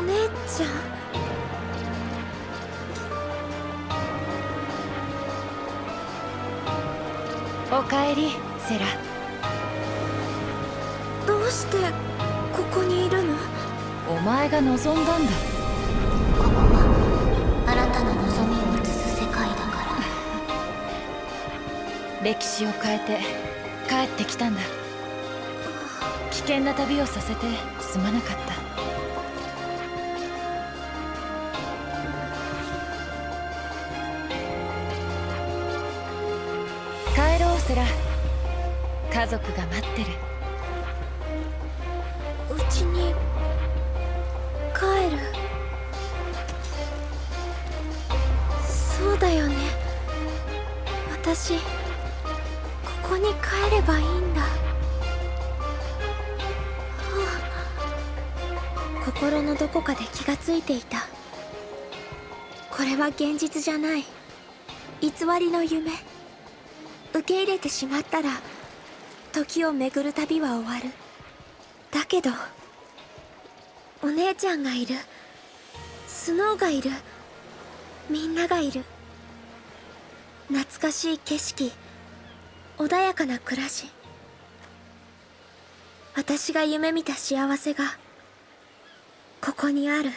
お姉ちゃん。おかえり、セラ。どうしてここにいるの？お前が望んだんだ。ここは新たな望みを映す世界だから歴史を変えて帰ってきたんだ。危険な旅をさせてすまなかった。家族が待ってる。うちに帰る。そうだよね、私ここに帰ればいいんだ。心のどこかで気がついていた。これは現実じゃない、偽りの夢。受け入れてしまったら時を巡る旅は終わる。だけどお姉ちゃんがいる、スノーがいる、みんながいる。懐かしい景色、穏やかな暮らし、私が夢見た幸せがここにある。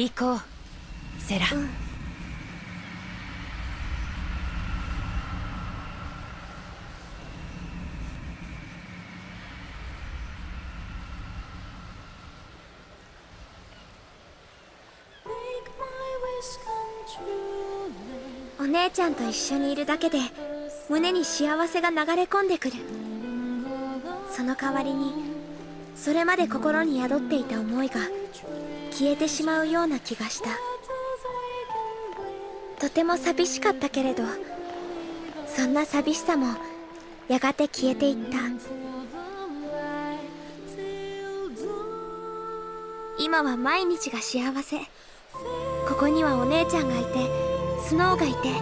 行こう、セラ。お姉ちゃんと一緒にいるだけで胸に幸せが流れ込んでくる。その代わりにそれまで心に宿っていた思いが消えてしまうような気がした。とても寂しかったけれど、そんな寂しさもやがて消えていった。今は毎日が幸せ。ここにはお姉ちゃんがいて、スノーがいて、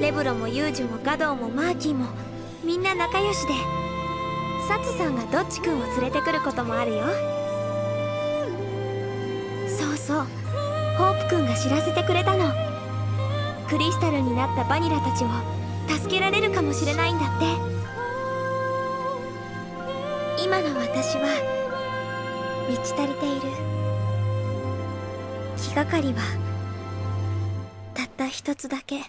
レブロもユージュもガドウもマーキーもみんな仲良しで、サツさんがドッチ君を連れてくることもあるよ。そう、ホープ君が知らせてくれたの。クリスタルになったバニラたちを助けられるかもしれないんだって。今の私は満ち足りている。気がかりはたった一つだけ。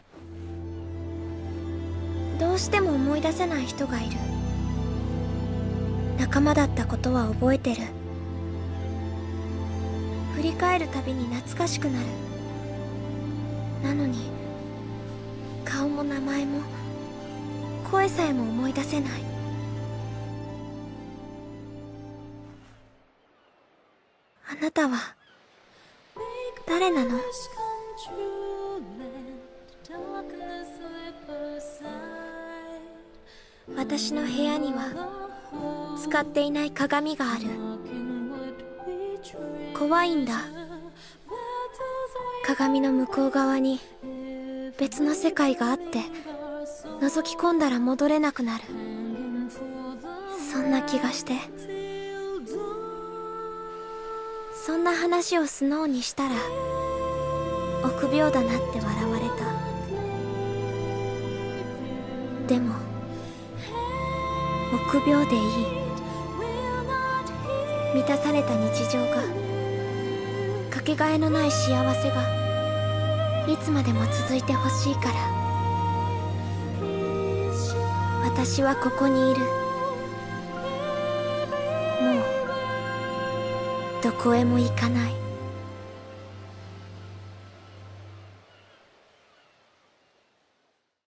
どうしても思い出せない人がいる。仲間だったことは覚えてる。振り返るたびに懐かしくなる。なのに顔も名前も声さえも思い出せない。あなたは誰なの？私の部屋には使っていない鏡がある。怖いんだ。鏡の向こう側に別の世界があって、覗き込んだら戻れなくなる。そんな気がして。そんな話をスノーにしたら臆病だなって笑われた。でも臆病でいい。満たされた日常が、かけがえのない幸せがいつまでも続いてほしいから。私はここにいる。もうどこへも行かない。